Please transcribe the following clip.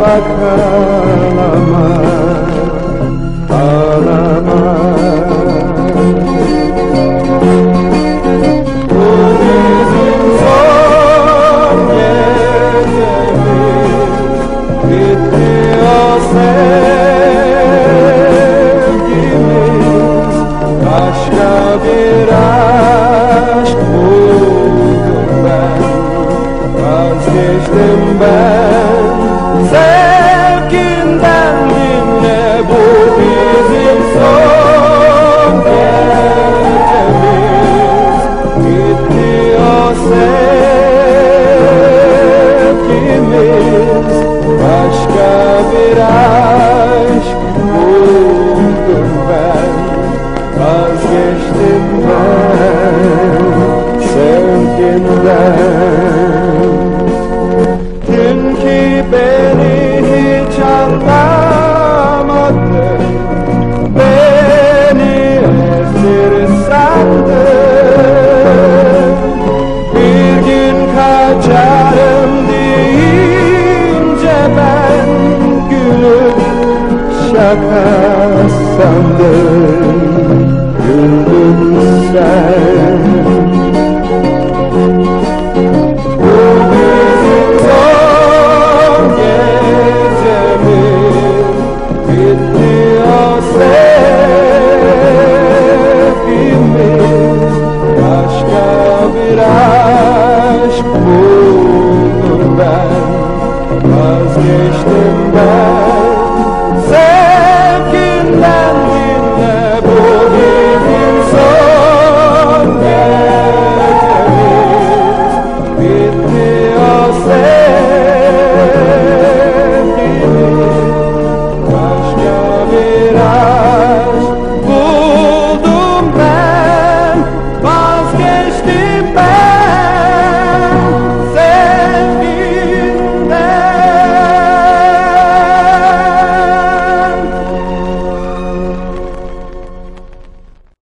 bakar ama Sandım.